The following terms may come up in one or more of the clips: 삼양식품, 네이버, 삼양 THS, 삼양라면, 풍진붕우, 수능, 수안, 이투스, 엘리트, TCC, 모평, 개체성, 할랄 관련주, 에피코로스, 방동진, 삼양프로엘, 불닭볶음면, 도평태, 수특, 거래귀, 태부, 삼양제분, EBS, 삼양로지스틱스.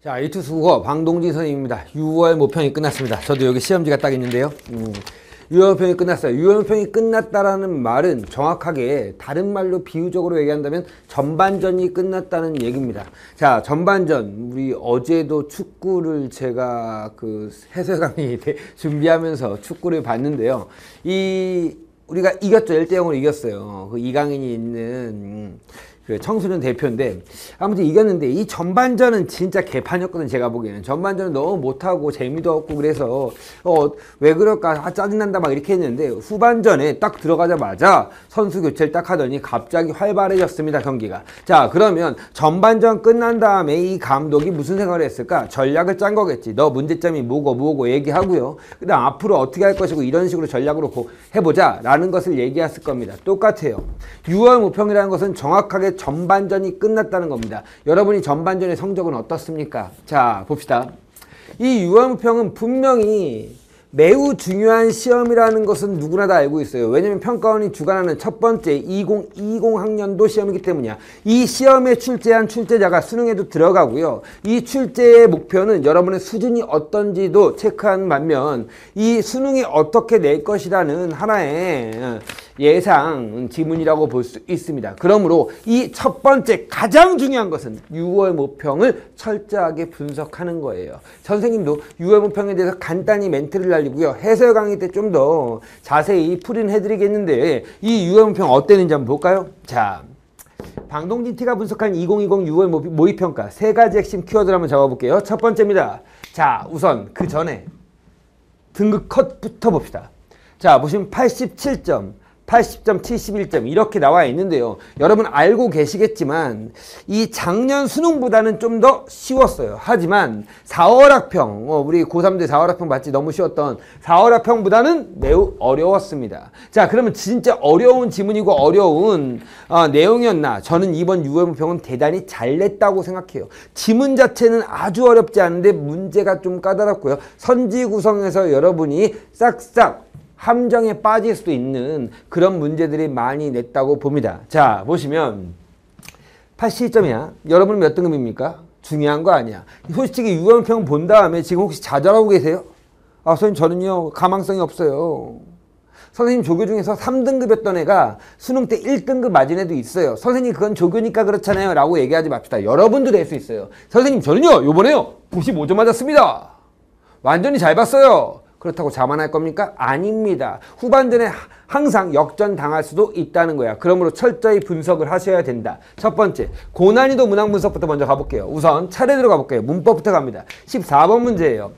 자, 이투스 국어 방동진 선생님입니다. 6월 모평이 끝났습니다. 저도 여기 시험지가 딱 있는데요. 6월 모평이 끝났어요. 6월 모평이 끝났다라는 말은 정확하게 다른 말로 비유적으로 얘기한다면 전반전이 끝났다는 얘기입니다. 자, 전반전. 우리 어제도 축구를 제가 그 해설강의 준비하면서 축구를 봤는데요. 우리가 이겼죠. 1대0으로 이겼어요. 그 이강인이 있는 그 청소년 대표인데, 아무튼 이겼는데, 이 전반전은 진짜 개판이었거든. 제가 보기에는 전반전은 너무 못하고 재미도 없고, 그래서 왜 그럴까, 아 짜증난다 막 이렇게 했는데, 후반전에 딱 들어가자마자 선수 교체를 딱 하더니 갑자기 활발해졌습니다, 경기가. 자, 그러면 전반전 끝난 다음에 이 감독이 무슨 생각을 했을까? 전략을 짠 거겠지. 너 문제점이 뭐고 얘기하고요, 그다음 앞으로 어떻게 할 것이고, 이런 식으로 전략으로 해보자 라는 것을 얘기했을 겁니다. 똑같아요. 6월 모평이라는 것은 정확하게 전반전이 끝났다는 겁니다. 여러분이 전반전의 성적은 어떻습니까? 자, 봅시다. 이 6월 모평은 분명히 매우 중요한 시험이라는 것은 누구나 다 알고 있어요. 왜냐면 평가원이 주관하는 첫 번째 2020 학년도 시험이기 때문이야. 이 시험에 출제한 출제자가 수능에도 들어가고요. 이 출제의 목표는 여러분의 수준이 어떤지도 체크한 반면, 이 수능이 어떻게 낼 것이라는 하나의 예상 지문이라고 볼 수 있습니다. 그러므로 이 첫 번째 가장 중요한 것은 6월 모평을 철저하게 분석하는 거예요. 선생님도 6월 모평에 대해서 간단히 멘트를 날리고요, 해설 강의 때 좀 더 자세히 풀이는 해드리겠는데, 이 6월 모평 어땠는지 한번 볼까요? 자, 방동진 T가 분석한 2020 6월 모의평가 세 가지 핵심 키워드를 한번 잡아볼게요. 첫 번째입니다. 자, 우선 그 전에 등급 컷부터 봅시다. 자, 보시면 87점 80점, 71점 이렇게 나와 있는데요. 여러분 알고 계시겠지만 이 작년 수능보다는 좀 더 쉬웠어요. 하지만 4월 학평, 우리 고3 때 4월 학평 봤지? 너무 쉬웠던 4월 학평보다는 매우 어려웠습니다. 자, 그러면 진짜 어려운 지문이고 어려운 내용이었나? 저는 이번 6월 모평은 대단히 잘 냈다고 생각해요. 지문 자체는 아주 어렵지 않은데 문제가 좀 까다롭고요. 선지 구성에서 여러분이 싹싹 함정에 빠질 수도 있는 그런 문제들이 많이 냈다고 봅니다. 자, 보시면 87점이야. 여러분은 몇 등급입니까? 중요한 거 아니야. 솔직히 6월 모평 본 다음에 지금 혹시 좌절하고 계세요? 아, 선생님 저는요 가망성이 없어요. 선생님 조교 중에서 3등급이었던 애가 수능 때 1등급 맞은 애도 있어요. 선생님 그건 조교니까 그렇잖아요 라고 얘기하지 맙시다. 여러분도 낼 수 있어요. 선생님 저는요 요번에요 95점 맞았습니다. 완전히 잘 봤어요. 그렇다고 자만할 겁니까? 아닙니다. 후반전에 항상 역전당할 수도 있다는 거야. 그러므로 철저히 분석을 하셔야 된다. 첫 번째, 고난이도 문항 분석부터 먼저 가볼게요. 우선 차례대로 가볼게요. 문법부터 갑니다. 14번 문제예요.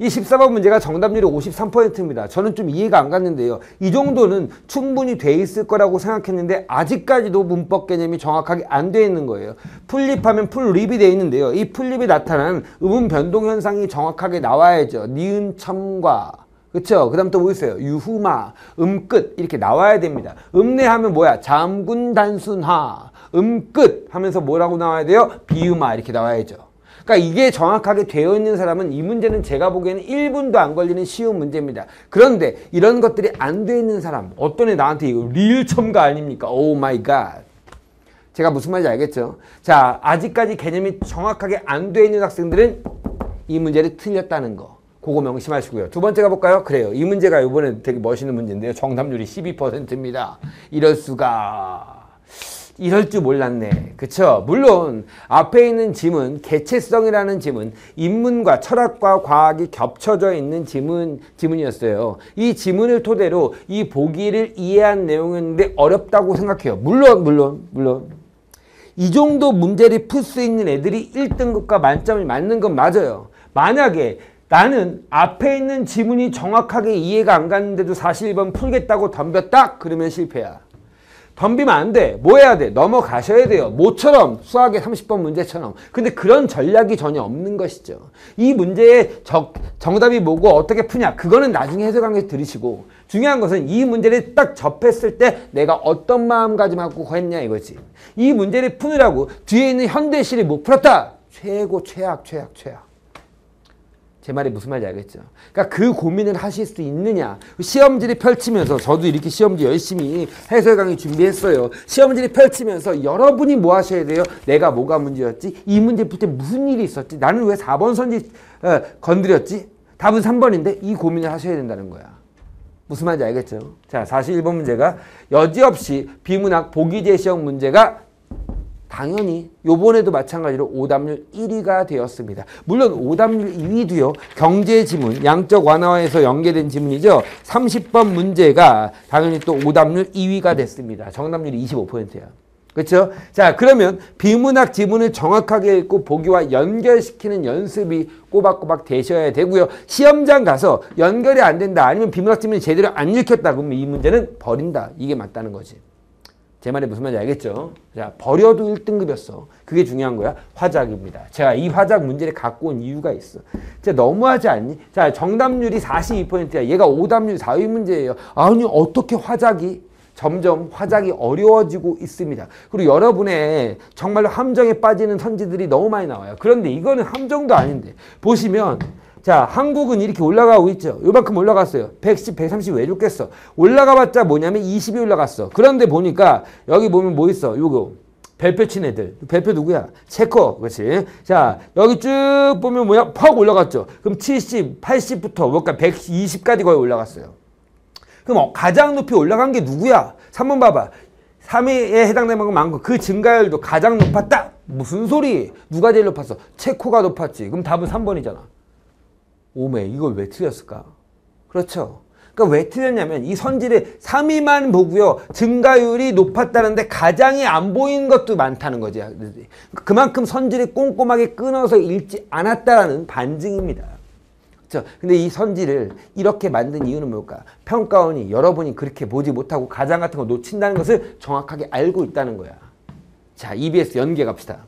이 14번 문제가 정답률이 53%입니다. 저는 좀 이해가 안 갔는데요. 이 정도는 충분히 돼 있을 거라고 생각했는데 아직까지도 문법 개념이 정확하게 안 돼 있는 거예요. 풀립하면 풀립이 돼 있는데요. 이 풀립이 나타난 음운 변동 현상이 정확하게 나와야죠. 니은 첨과, 그쵸? 그 다음 또 뭐 있어요? 유후마, 음끝 이렇게 나와야 됩니다. 음내하면 뭐야? 잠군 단순하, 음끝 하면서 뭐라고 나와야 돼요? 비유마 이렇게 나와야죠. 그러니까 이게 정확하게 되어 있는 사람은 이 문제는 제가 보기에는 1분도 안 걸리는 쉬운 문제입니다. 그런데 이런 것들이 안 돼 있는 사람, 어떤 애 나한테 이거 리을 첨가 아닙니까? 오 마이 갓. 제가 무슨 말인지 알겠죠? 자, 아직까지 개념이 정확하게 안 돼 있는 학생들은 이 문제를 틀렸다는 거. 그거 명심하시고요. 두 번째 가볼까요? 그래요. 이 문제가 이번에 되게 멋있는 문제인데요. 정답률이 12%입니다. 이럴 수가. 이럴 줄 몰랐네. 그쵸? 물론 앞에 있는 지문, 개체성이라는 지문, 인문과 철학과 과학이 겹쳐져 있는 지문이었어요. 이 지문을 토대로 이 보기를 이해한 내용이었는데 어렵다고 생각해요. 물론. 이 정도 문제를 풀 수 있는 애들이 1등급과 만점이 맞는 건 맞아요. 만약에 나는 앞에 있는 지문이 정확하게 이해가 안 갔는데도 41번 풀겠다고 덤볐다? 그러면 실패야. 덤비면 안 돼. 뭐 해야 돼? 넘어가셔야 돼요. 모처럼 수학의 30번 문제처럼. 근데 그런 전략이 전혀 없는 것이죠. 이 문제의 정답이 뭐고 어떻게 푸냐, 그거는 나중에 해설 강의 들으시고, 중요한 것은 이 문제를 딱 접했을 때 내가 어떤 마음가짐하고 했냐 이거지. 이 문제를 푸느라고 뒤에 있는 현대시를 못 풀었다. 최고 최악. 제 말이 무슨 말인지 알겠죠? 그러니까 그 고민을 하실 수 있느냐. 시험지를 펼치면서 저도 이렇게 시험지 열심히 해설 강의 준비했어요. 시험지를 펼치면서 여러분이 뭐 하셔야 돼요? 내가 뭐가 문제였지? 이 문제부터 무슨 일이 있었지? 나는 왜 4번 선지 건드렸지? 답은 3번인데 이 고민을 하셔야 된다는 거야. 무슨 말인지 알겠죠? 자, 41번 문제가 여지없이 비문학 보기제 시험 문제가 당연히 요번에도 마찬가지로 오답률 1위가 되었습니다. 물론 오답률 2위도요. 경제 지문, 양적 완화에서 연계된 지문이죠. 30번 문제가 당연히 또 오답률 2위가 됐습니다. 정답률이 25%예요. 그렇죠? 자, 그러면 비문학 지문을 정확하게 읽고 보기와 연결시키는 연습이 꼬박꼬박 되셔야 되고요. 시험장 가서 연결이 안 된다. 아니면 비문학 지문이 제대로 안 읽혔다. 그러면 이 문제는 버린다. 이게 맞다는 거지. 제 말이 무슨 말인지 알겠죠? 자, 버려도 1등급이었어. 그게 중요한 거야. 화작입니다. 제가 이 화작 문제를 갖고 온 이유가 있어. 진짜 너무하지 않니? 자, 정답률이 42%야. 얘가 오답률 4위 문제예요. 아니, 어떻게 화작이? 점점 화작이 어려워지고 있습니다. 그리고 여러분의 정말로 함정에 빠지는 선지들이 너무 많이 나와요. 그런데 이거는 함정도 아닌데. 보시면 자, 한국은 이렇게 올라가고 있죠. 요만큼 올라갔어요. 110, 130 왜 좋겠어. 올라가봤자 뭐냐면 20이 올라갔어. 그런데 보니까 여기 보면 뭐 있어. 요거 별표 친 애들. 별표 누구야? 체커. 그렇지. 자, 여기 쭉 보면 뭐야? 팍 올라갔죠. 그럼 70, 80부터 그러니까 120까지 거의 올라갔어요. 그럼 가장 높이 올라간 게 누구야? 3번 봐봐. 3위에 해당되는 건 많고 그 증가율도 가장 높았다. 무슨 소리? 누가 제일 높았어? 체코가 높았지. 그럼 답은 3번이잖아. 오메, 이걸 왜 틀렸을까? 그렇죠. 그러니까 왜 틀렸냐면 이 선지를 3위만 보고요. 증가율이 높았다는데 가장이 안 보인 것도 많다는 거지. 그만큼 선지를 꼼꼼하게 끊어서 읽지 않았다는 반증입니다. 그렇죠? 근데 이 선지를 이렇게 만든 이유는 뭘까? 평가원이 여러분이 그렇게 보지 못하고 가장 같은 거 놓친다는 것을 정확하게 알고 있다는 거야. 자, EBS 연계 갑시다.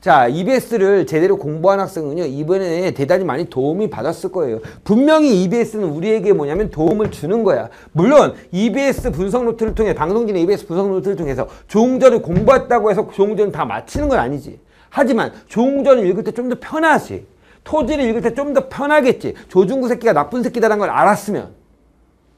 자, EBS를 제대로 공부한 학생은요. 이번에 대단히 많이 도움이 받았을 거예요. 분명히 EBS는 우리에게 뭐냐면 도움을 주는 거야. 물론 EBS 분석 노트를 통해 방동진의 EBS 분석 노트를 통해서 조응전을 공부했다고 해서 조응전을 다 맞히는 건 아니지. 하지만 조응전을 읽을 때 좀 더 편하지. 토지를 읽을 때 좀 더 편하겠지. 조중구 새끼가 나쁜 새끼다라는 걸 알았으면.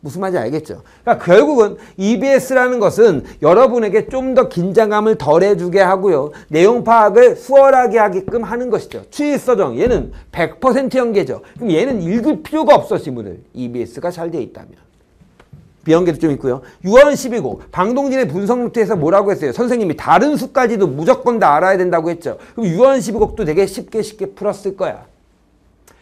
무슨 말인지 알겠죠? 그러니까 결국은 EBS라는 것은 여러분에게 좀 더 긴장감을 덜해주게 하고요. 내용 파악을 수월하게 하게끔 하는 것이죠. 추이서정 얘는 100% 연계죠. 그럼 얘는 읽을 필요가 없어 지문을. EBS가 잘 되어 있다면. 비연계도 좀 있고요. 6월 12일 방동진의 분석 노트에서 뭐라고 했어요? 선생님이 다른 수까지도 무조건 다 알아야 된다고 했죠. 그럼 6월 12일도 되게 쉽게 풀었을 거야.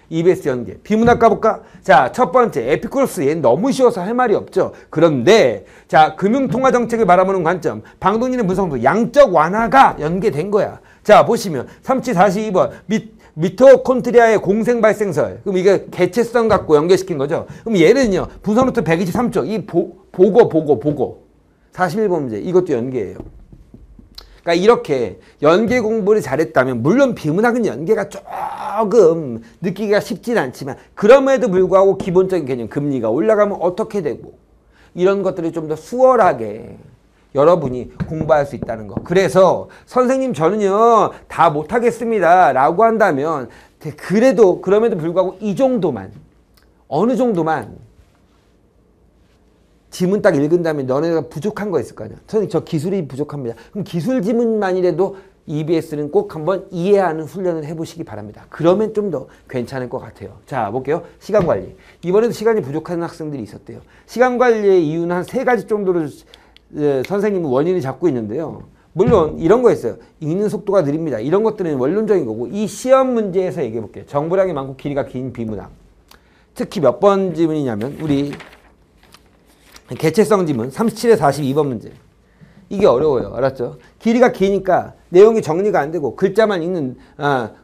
EBS 연계. 비문학 가볼까? 자, 첫 번째 에피코로스 얘는 너무 쉬워서 할 말이 없죠. 그런데 자, 금융통화정책을 바라보는 관점. 방동진의 분석도 양적 완화가 연계된 거야. 자, 보시면 3742번 미토콘드리아의 공생 발생설. 그럼 이게 개체성 갖고 연계시킨 거죠. 그럼 얘는요. 분석노트 123쪽. 이 보고. 41번 문제. 이것도 연계예요. 그러니까 이렇게 연계 공부를 잘했다면 물론 비문학은 연계가 조금 느끼기가 쉽진 않지만 그럼에도 불구하고 기본적인 개념 금리가 올라가면 어떻게 되고 이런 것들을 좀 더 수월하게 여러분이 공부할 수 있다는 거. 그래서 선생님 저는요 다 못하겠습니다 라고 한다면 그래도 그럼에도 불구하고 이 정도만 어느 정도만 지문 딱 읽은 다음에 너네가 부족한 거 있을 거 아니야. 선생님 저 기술이 부족합니다. 그럼 기술 지문만이라도 EBS는 꼭 한번 이해하는 훈련을 해보시기 바랍니다. 그러면 좀 더 괜찮을 것 같아요. 자, 볼게요. 시간 관리. 이번에도 시간이 부족한 학생들이 있었대요. 시간 관리의 이유는 한 3가지 정도를 선생님은 원인을 잡고 있는데요. 물론 이런 거 있어요. 읽는 속도가 느립니다. 이런 것들은 원론적인 거고 이 시험 문제에서 얘기해 볼게요. 정보량이 많고 길이가 긴 비문학. 특히 몇 번 지문이냐면 우리 개체성 지문 37에 42번 문제. 이게 어려워요. 알았죠? 길이가 기니까 내용이 정리가 안 되고 글자만 읽는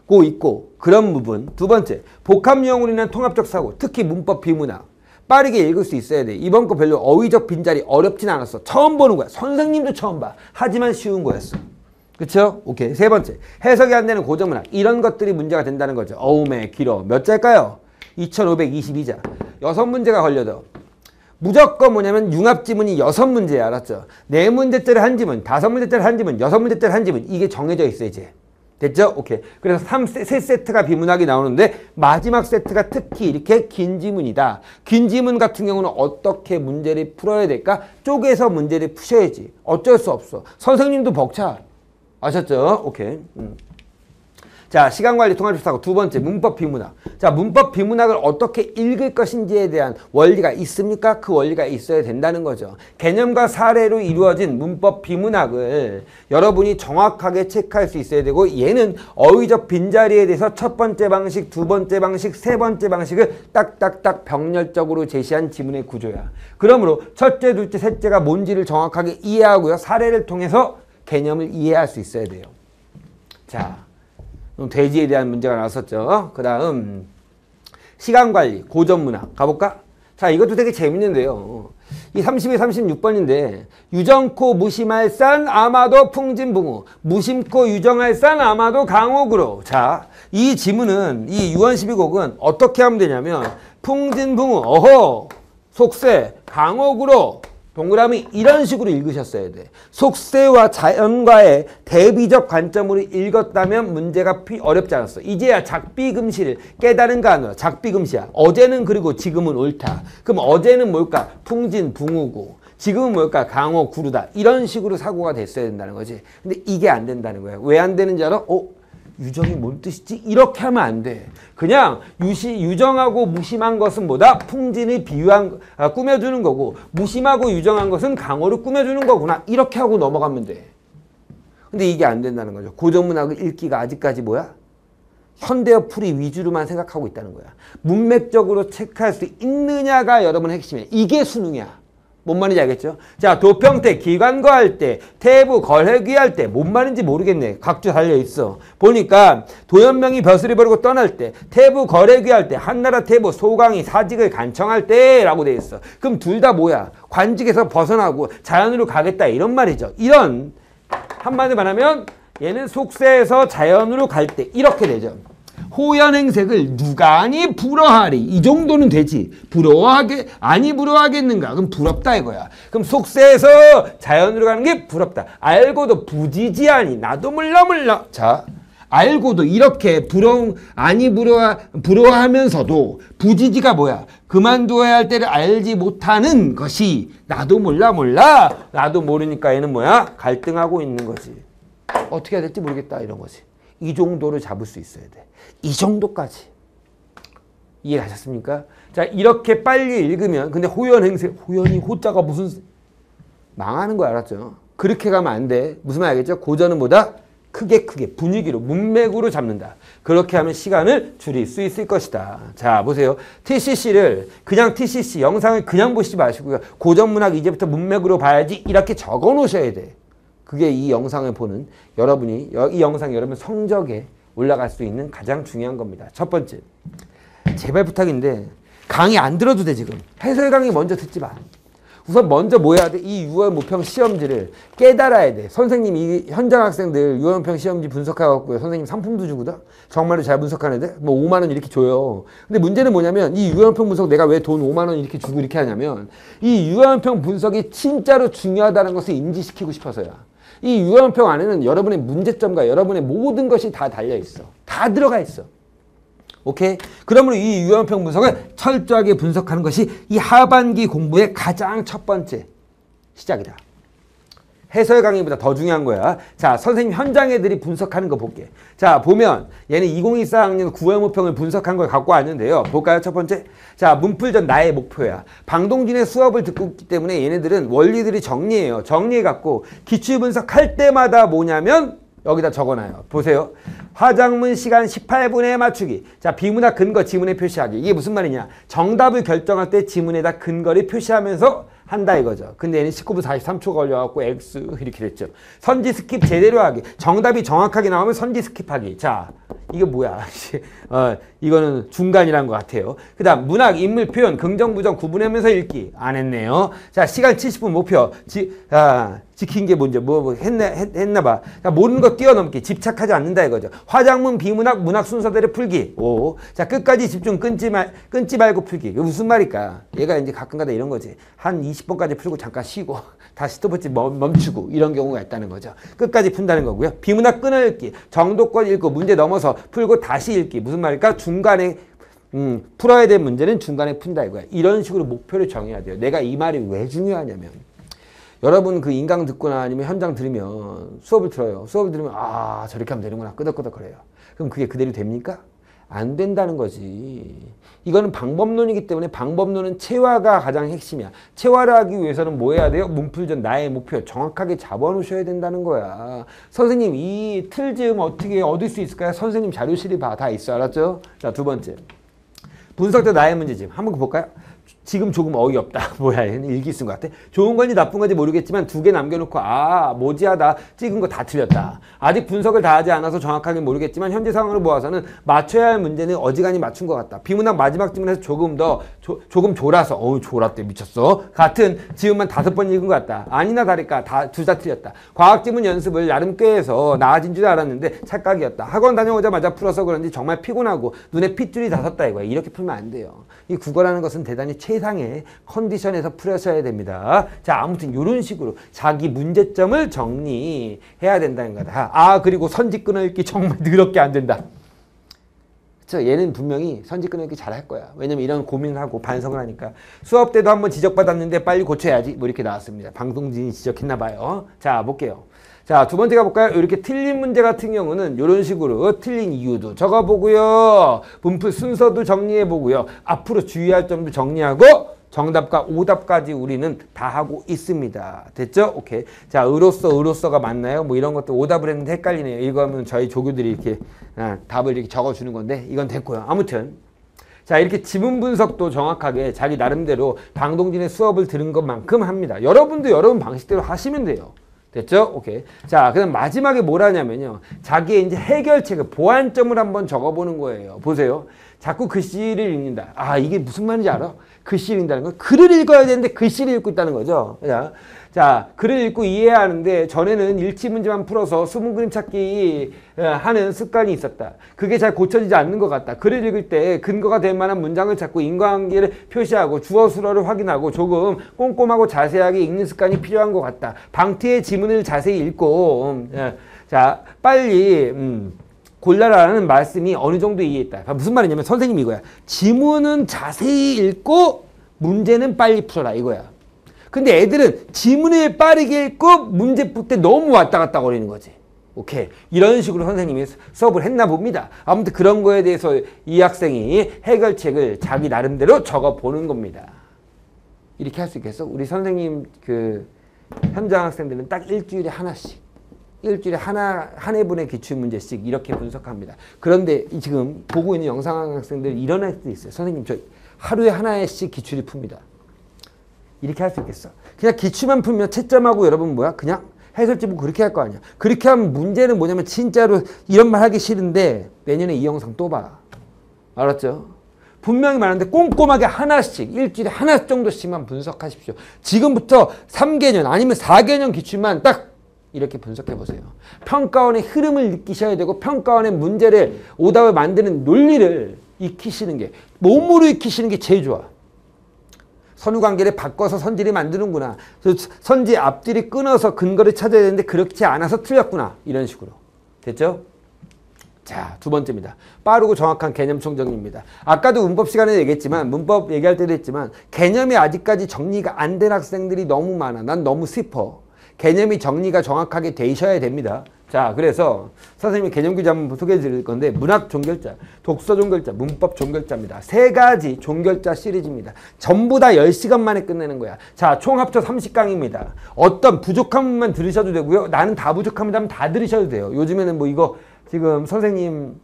고 있고 그런 부분. 두 번째, 복합영어론이나 통합적 사고, 특히 문법 비문학. 빠르게 읽을 수 있어야 돼. 이번 거 별로 어휘적 빈자리 어렵진 않았어. 처음 보는 거야. 선생님도 처음 봐. 하지만 쉬운 거였어. 그쵸? 오케이. 세 번째, 해석이 안 되는 고정문학. 이런 것들이 문제가 된다는 거죠. 어우매, 길어. 몇 자일까요? 2522자. 6문제가 걸려도. 무조건 뭐냐면 융합지문이 6문제야. 알았죠? 4문제짜리 한 지문, 5문제짜리 한 지문, 6문제짜리 한 지문. 이게 정해져 있어 이제. 됐죠? 오케이. 그래서 3세트가 비문학이 나오는데 마지막 세트가 특히 이렇게 긴 지문이다. 긴 지문 같은 경우는 어떻게 문제를 풀어야 될까? 쪼개서 문제를 푸셔야지. 어쩔 수 없어. 선생님도 벅차. 아셨죠? 오케이. 자, 시간관리 통합조사고 두 번째 문법 비문학. 자, 문법 비문학을 어떻게 읽을 것인지에 대한 원리가 있습니까? 그 원리가 있어야 된다는 거죠. 개념과 사례로 이루어진 문법 비문학을 여러분이 정확하게 체크할 수 있어야 되고, 얘는 어휘적 빈자리에 대해서 첫 번째 방식, 두 번째 방식, 세 번째 방식을 딱딱딱 병렬적으로 제시한 지문의 구조야. 그러므로 첫째, 둘째, 셋째가 뭔지를 정확하게 이해하고요. 사례를 통해서 개념을 이해할 수 있어야 돼요. 자. 돼지에 대한 문제가 나왔었죠. 그 다음 시간관리 고전문학 가볼까? 자, 이것도 되게 재밌는데요. 이 32, 36번인데 유정코 무심할 산 아마도 풍진붕우, 무심코 유정할 산 아마도 강옥으로. 자, 이 지문은 이 유언 12곡은 어떻게 하면 되냐면 풍진붕우, 어허, 속세, 강옥으로, 동그라미, 이런 식으로 읽으셨어야 돼. 속세와 자연과의 대비적 관점으로 읽었다면 문제가 어렵지 않았어. 이제야 작비금시를 깨달은가 하노라. 작비금시야. 어제는 그리고 지금은 옳다. 그럼 어제는 뭘까? 풍진붕우고. 지금은 뭘까? 강호 구루다. 이런 식으로 사고가 됐어야 된다는 거지. 근데 이게 안 된다는 거야. 왜 안 되는지 알아? 어? 유정이 뭔 뜻이지? 이렇게 하면 안 돼. 그냥 유정하고 무심한 것은 뭐다? 풍진을 비유한, 꾸며주는 거고, 무심하고 유정한 것은 강호를 꾸며주는 거구나. 이렇게 하고 넘어가면 돼. 근데 이게 안 된다는 거죠. 고전문학을 읽기가 아직까지 뭐야? 현대어 풀이 위주로만 생각하고 있다는 거야. 문맥적으로 체크할 수 있느냐가 여러분의 핵심이야. 이게 수능이야. 뭔 말인지 알겠죠? 자, 도평태 기관과 할 때, 태부 거래귀 할 때, 뭔 말인지 모르겠네. 각주 달려있어. 보니까 도연명이 벼슬을 버리고 떠날 때, 태부 거래귀 할 때, 한나라 태부 소강이 사직을 간청할 때 라고 돼 있어. 그럼 둘 다 뭐야? 관직에서 벗어나고 자연으로 가겠다, 이런 말이죠. 이런, 한마디로 말하면 얘는 속세에서 자연으로 갈 때 이렇게 되죠. 호연행색을 누가 아니 부러하리. 이 정도는 되지. 아니 부러워하겠는가. 그럼 부럽다 이거야. 그럼 속세에서 자연으로 가는 게 부럽다. 알고도 부지지하니 나도 물러물러. 자, 알고도 이렇게 부러워하면서도 부지지가 뭐야? 그만두어야 할 때를 알지 못하는 것이 나도 몰라. 나도 모르니까 얘는 뭐야? 갈등하고 있는 거지. 어떻게 해야 될지 모르겠다 이런 거지. 이 정도를 잡을 수 있어야 돼. 이 정도까지. 이해하셨습니까? 자, 이렇게 빨리 읽으면, 근데 호연행세, 호연이 호자가 무슨, 망하는 거 알았죠? 그렇게 가면 안 돼. 무슨 말 알겠죠? 고전은 뭐다? 크게 분위기로, 문맥으로 잡는다. 그렇게 하면 시간을 줄일 수 있을 것이다. 자, 보세요. TCC를 그냥 TCC 영상을 그냥 보시지 마시고요. 고전문학 이제부터 문맥으로 봐야지, 이렇게 적어 놓으셔야 돼. 그게 이 영상을 보는 여러분이, 이 영상이 여러분 성적에 올라갈 수 있는 가장 중요한 겁니다. 첫 번째, 제발 부탁인데 강의 안 들어도 돼. 지금 해설 강의 먼저 듣지 마. 우선 먼저 뭐 해야 돼? 이 6월 모평 시험지를 깨달아야 돼. 선생님이 현장 학생들 6월 모평 시험지 분석해갖고 선생님 상품도 주거든. 정말로 잘 분석하는 애들 뭐 5만 원 이렇게 줘요. 근데 문제는 뭐냐면 이 6월 모평 분석 내가 왜 돈 5만 원 이렇게 주고 이렇게 하냐면 이 6월 모평 분석이 진짜로 중요하다는 것을 인지시키고 싶어서야. 이 유언평 안에는 여러분의 문제점과 여러분의 모든 것이 다 달려있어. 다 들어가 있어. 오케이? 그러므로 이 유언평 분석을 철저하게 분석하는 것이 이 하반기 공부의 가장 첫 번째 시작이다. 해설 강의보다 더 중요한 거야. 자, 선생님 현장 애들이 분석하는 거 볼게. 자, 보면 얘는 2024학년 9월 모평을 분석한 걸 갖고 왔는데요. 볼까요? 첫 번째. 자, 문풀전 나의 목표야. 방동진의 수업을 듣고 있기 때문에 얘네들은 원리들이 정리해요. 정리해갖고 기출 분석할 때마다 뭐냐면 여기다 적어놔요. 보세요. 화작문 시간 18분에 맞추기. 자, 비문학 근거 지문에 표시하기. 이게 무슨 말이냐. 정답을 결정할 때 지문에다 근거를 표시하면서 한다 이거죠. 근데 얘는 19분 43초 걸려갖고 X 이렇게 됐죠. 선지 스킵 제대로 하기. 정답이 정확하게 나오면 선지 스킵하기. 자, 이게 뭐야. 이거는 중간이란 것 같아요. 그 다음 문학, 인물, 표현, 긍정, 부정 구분하면서 읽기 안 했네요. 자, 시간 70분 목표 지킨 게 뭔지 했나봐. 자, 모르는 거 뛰어넘기, 집착하지 않는다 이거죠. 화작문, 비문학, 문학 순서대로 풀기. 오. 자, 끝까지 집중, 끊지 말고 풀기. 이게 무슨 말일까? 얘가 이제 가끔가다 이런 거지. 한 20번까지 풀고 잠깐 쉬고 다시 또 멈추고 이런 경우가 있다는 거죠. 끝까지 푼다는 거고요. 비문학 끊어 읽기, 정도권 읽고 문제 넘어서 풀고 다시 읽기. 무슨 말일까? 중간에 풀어야 될 문제는 중간에 푼다 이거야. 이런 식으로 목표를 정해야 돼요. 내가 이 말이 왜 중요하냐면, 여러분 그 인강 듣거나 아니면 현장 들으면 수업을 들어요. 수업을 들으면 아, 저렇게 하면 되는구나 끄덕끄덕거려요. 그럼 그게 그대로 됩니까? 안 된다는 거지. 이거는 방법론이기 때문에 방법론은 체화가 가장 핵심이야. 체화를 하기 위해서는 뭐 해야 돼요? 문풀전 나의 목표 정확하게 잡아놓으셔야 된다는 거야. 선생님 이 틀 좀 어떻게 얻을 수 있을까요? 선생님 자료실이 다 있어. 알았죠? 자, 두 번째. 분석자 나의 문제집. 한번 볼까요? 지금 조금 어이없다. 뭐야, 얘는 일기 쓴 것 같아. 좋은 건지 나쁜 건지 모르겠지만 두 개 남겨놓고 아, 모지하다. 찍은 거 다 틀렸다. 아직 분석을 다 하지 않아서 정확하게 모르겠지만 현재 상황으로 보아서는 맞춰야 할 문제는 어지간히 맞춘 것 같다. 비문학 마지막 질문에서 조금 더 조금 졸아서 어우, 졸았대. 미쳤어. 같은 지문만 5번 읽은 것 같다. 아니나 다를까 둘 다 틀렸다. 과학 지문 연습을 나름 꽤 해서 나아진 줄 알았는데 착각이었다. 학원 다녀오자마자 풀어서 그런지 정말 피곤하고 눈에 핏줄이 다 섰다 이거야. 이렇게 풀면 안 돼요. 이 국어라는 것은 대단히 최상의 컨디션에서 풀어셔야 됩니다. 자, 아무튼 이런 식으로 자기 문제점을 정리해야 된다는 거다. 아, 그리고 선지 끊어읽기 정말 더럽게 안 된다. 그쵸? 얘는 분명히 선지 끊어읽기 잘할 거야. 왜냐면 이런 고민을 하고 반성을 하니까. 수업 때도 한번 지적받았는데 빨리 고쳐야지. 뭐 이렇게 나왔습니다. 방동진이 지적했나 봐요. 자, 볼게요. 자, 두 번째 가볼까요? 이렇게 틀린 문제 같은 경우는 이런 식으로 틀린 이유도 적어보고요. 분풀 순서도 정리해보고요. 앞으로 주의할 점도 정리하고 정답과 오답까지 우리는 다 하고 있습니다. 됐죠? 오케이. 자, 의로서가 맞나요? 뭐 이런 것도 오답을 했는데 헷갈리네요. 이거 하면 저희 조교들이 이렇게 답을 이렇게 적어주는 건데 이건 됐고요. 아무튼. 자, 이렇게 지문 분석도 정확하게 자기 나름대로 방동진의 수업을 들은 것만큼 합니다. 여러분도 여러분 방식대로 하시면 돼요. 됐죠? 오케이. 자, 그럼 마지막에 뭘 하냐면요. 자기의 이제 해결책을, 보완점을 한번 적어보는 거예요. 보세요. 자꾸 글씨를 읽는다. 아, 이게 무슨 말인지 알아? 글씨를 읽는다는 건 글을 읽어야 되는데 글씨를 읽고 있다는 거죠. 자, 글을 읽고 이해해야 하는데 전에는 일치 문제만 풀어서 숨은 그림 찾기 하는 습관이 있었다. 그게 잘 고쳐지지 않는 것 같다. 글을 읽을 때 근거가 될 만한 문장을 찾고 인과관계를 표시하고 주어 수어를 확인하고 조금 꼼꼼하고 자세하게 읽는 습관이 필요한 것 같다. 방티의 지문을 자세히 읽고 자, 빨리 골라라는 말씀이 어느 정도 이해했다. 무슨 말이냐면 선생님이 이거야. 지문은 자세히 읽고 문제는 빨리 풀어라 이거야. 근데 애들은 지문을 빠르게 읽고 문제 풀 때 너무 왔다 갔다 거리는 거지. 오케이. 이런 식으로 선생님이 수업을 했나 봅니다. 아무튼 그런 거에 대해서 이 학생이 해결책을 자기 나름대로 적어보는 겁니다. 이렇게 할 수 있겠어? 우리 선생님 그 현장 학생들은 딱 일주일에 하나씩. 일주일에 한 회분의 기출문제씩 이렇게 분석합니다. 그런데 지금 보고 있는 영상 학생들 이런 애들도 있어요. 선생님, 저 하루에 하나씩 기출을 풉니다. 이렇게 할 수 있겠어. 그냥 기출만 풀면 채점하고 여러분 뭐야? 그냥 해설집 보고 그렇게 할 거 아니야. 그렇게 하면 문제는 뭐냐면 진짜로 이런 말 하기 싫은데 내년에 이 영상 또 봐. 알았죠? 분명히 말하는데 꼼꼼하게 하나씩, 일주일에 하나 정도씩만 분석하십시오. 지금부터 3개년 아니면 4개년 기출만 딱 이렇게 분석해보세요. 평가원의 흐름을 느끼셔야 되고 평가원의 문제를 오답을 만드는 논리를 익히시는 게, 몸으로 익히시는 게 제일 좋아. 선후관계를 바꿔서 선지를 만드는구나. 선지 앞뒤를 끊어서 근거를 찾아야 되는데 그렇지 않아서 틀렸구나. 이런 식으로. 됐죠? 자, 두 번째입니다. 빠르고 정확한 개념 총정리입니다. 아까도 문법 시간에 얘기했지만, 문법 얘기할 때도 했지만 개념이 아직까지 정리가 안 된 학생들이 너무 많아. 난 너무 슬퍼. 개념이 정리가 정확하게 되셔야 됩니다. 자, 그래서 선생님이 개념 규제 한번 소개해 드릴 건데 문학 종결자, 독서 종결자, 문법 종결자입니다. 세 가지 종결자 시리즈입니다. 전부 다 10시간 만에 끝내는 거야. 자, 총 합쳐 30강입니다. 어떤 부족한 분만 들으셔도 되고요. 나는 다 부족합니다 하면 다 들으셔도 돼요. 요즘에는 뭐 이거 지금 선생님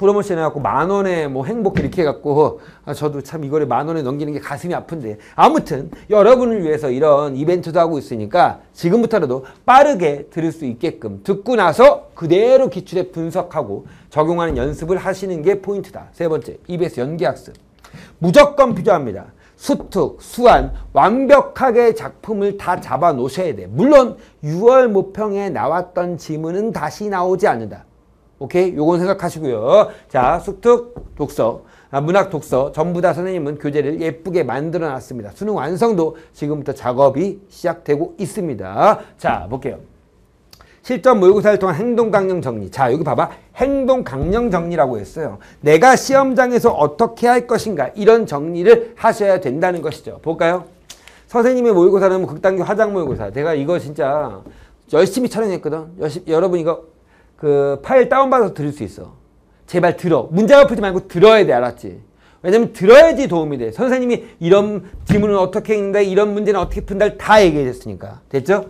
프로모션 해갖고 10,000원에 뭐 행복 이렇게 해갖고, 아, 저도 참 이거를 10,000원에 넘기는 게 가슴이 아픈데, 아무튼 여러분을 위해서 이런 이벤트도 하고 있으니까 지금부터라도 빠르게 들을 수 있게끔 듣고 나서 그대로 기출에 분석하고 적용하는 연습을 하시는 게 포인트다. 세 번째, EBS 연기학습. 무조건 필요합니다. 수특, 수안 완벽하게 작품을 다 잡아 놓으셔야 돼. 물론 6월 모평에 나왔던 지문은 다시 나오지 않는다. 오케이? 요건 생각하시고요. 자, 수특, 독서, 문학 독서 전부 다 선생님은 교재를 예쁘게 만들어 놨습니다. 수능 완성도 지금부터 작업이 시작되고 있습니다. 자, 볼게요. 실전 모의고사를 통한 행동 강령 정리. 자, 여기 봐봐. 행동 강령 정리라고 했어요. 내가 시험장에서 어떻게 할 것인가, 이런 정리를 하셔야 된다는 것이죠. 볼까요? 선생님의 모의고사는 극단교 화작 모의고사. 제가 이거 진짜 열심히 촬영했거든. 여러분 이거 그 파일 다운받아서 들을 수 있어. 제발 들어. 문제가 풀지 말고 들어야 돼. 알았지? 왜냐면 들어야지 도움이 돼. 선생님이 이런 지문은 어떻게 읽는다, 이런 문제는 어떻게 푼다 다 얘기해 줬으니까. 됐죠?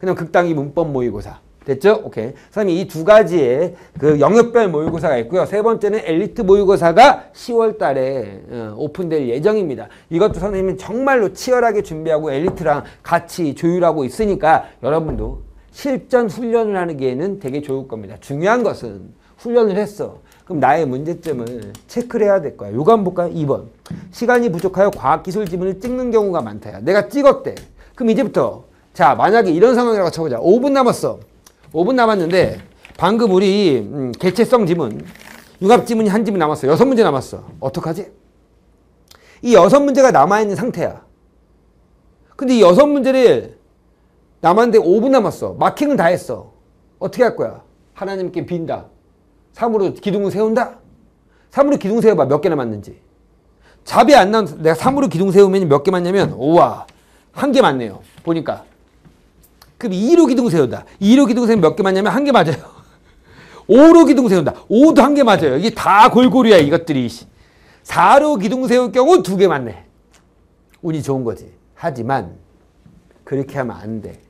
그럼 극단기 문법 모의고사. 됐죠? 오케이. 선생님 이 두 가지의 그 영역별 모의고사가 있고요. 세 번째는 엘리트 모의고사가 10월 달에 오픈될 예정입니다. 이것도 선생님은 정말로 치열하게 준비하고 엘리트랑 같이 조율하고 있으니까 여러분도 실전 훈련을 하는 게는 되게 좋을 겁니다. 중요한 것은 훈련을 했어. 그럼 나의 문제점을 체크를 해야 될 거야. 요거 한번 볼까요? 2번. 시간이 부족하여 과학기술 지문을 찍는 경우가 많다. 내가 찍었대. 그럼 이제부터 자, 만약에 이런 상황이라고 쳐보자. 5분 남았어. 5분 남았는데 방금 우리 개체성 지문, 융합 지문이 한 지문 남았어. 6문제 남았어. 어떡하지? 이 6문제가 남아있는 상태야. 근데 이 6문제를 남았는데 5분 남았어. 마킹은 다 했어. 어떻게 할 거야? 하나님께 빈다. 3으로 기둥을 세운다? 3으로 기둥 세워봐. 몇 개 남았는지. 답이 안 나온, 내가 3으로 기둥 세우면 몇 개 맞냐면, 우와, 1개 맞네요. 보니까. 그럼 2로 기둥 세운다. 2로 기둥 세우면 몇 개 맞냐면 1개 맞아요. 5로 기둥 세운다. 5도 1개 맞아요. 이게 다 골고루야, 이것들이. 4로 기둥 세울 경우 2개 맞네. 운이 좋은 거지. 하지만 그렇게 하면 안 돼.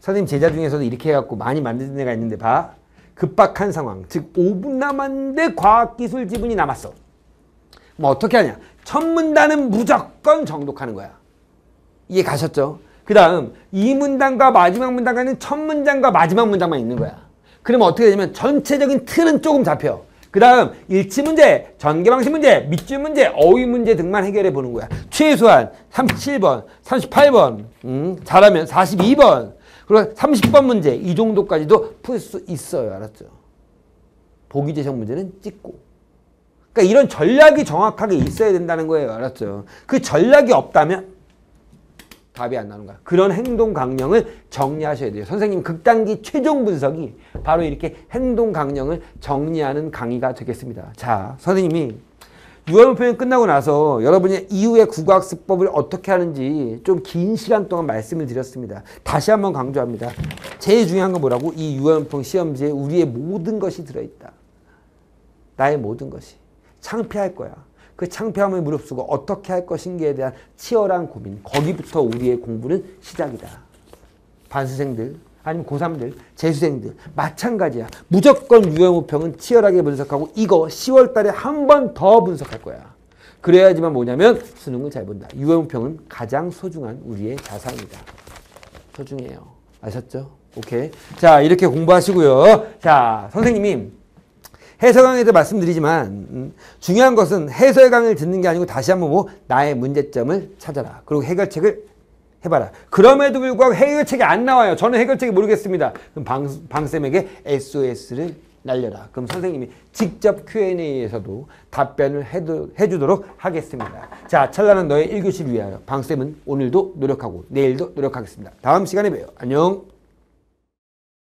선생님 제자 중에서도 이렇게 해갖고 많이 만드는 애가 있는데 봐. 급박한 상황. 즉 5분 남았는데 과학기술 지문이 남았어. 뭐 어떻게 하냐. 첫 문단은 무조건 정독하는 거야. 이해 가셨죠? 그 다음 이 문단과 마지막 문단과는 첫 문장과 마지막 문장만 있는 거야. 그러면 어떻게 되냐면 전체적인 틀은 조금 잡혀. 그 다음 일치 문제, 전개방식 문제, 밑줄 문제, 어휘 문제 등만 해결해 보는 거야. 최소한 37번, 38번, 잘하면 42번, 그리고 30번 문제 이 정도까지도 풀 수 있어요. 알았죠? 보기재생 문제는 찍고. 그러니까 이런 전략이 정확하게 있어야 된다는 거예요. 알았죠? 그 전략이 없다면 답이 안 나오는 거야. 그런 행동 강령을 정리하셔야 돼요. 선생님 극단기 최종 분석이 바로 이렇게 행동 강령을 정리하는 강의가 되겠습니다. 자, 선생님이 6월 모평이 끝나고 나서 여러분이 이후에 국어학습법을 어떻게 하는지 좀 긴 시간 동안 말씀을 드렸습니다. 다시 한번 강조합니다. 제일 중요한 건 뭐라고? 이 6월 모평 시험지에 우리의 모든 것이 들어있다. 나의 모든 것이. 창피할 거야. 그 창피함을 무릅쓰고 어떻게 할 것인가에 대한 치열한 고민. 거기부터 우리의 공부는 시작이다. 반수생들 아니면 고3들, 재수생들 마찬가지야. 무조건 유형우평은 치열하게 분석하고 이거 10월 달에 한 번 더 분석할 거야. 그래야지만 뭐냐면 수능을 잘 본다. 유형우평은 가장 소중한 우리의 자산이다. 소중해요. 아셨죠? 오케이. 자, 이렇게 공부하시고요. 자, 선생님이 해설 강의에서 말씀드리지만 중요한 것은 해설 강의를 듣는 게 아니고 다시 한번 뭐 나의 문제점을 찾아라. 그리고 해결책을 해봐라. 그럼에도 불구하고 해결책이 안 나와요. 저는 해결책이 모르겠습니다. 그럼 방쌤에게 SOS를 날려라. 그럼 선생님이 직접 Q&A에서도 답변을 해주도록 하겠습니다. 자, 찬란한 너의 1교시를 위하여 방쌤은 오늘도 노력하고 내일도 노력하겠습니다. 다음 시간에 봬요. 안녕.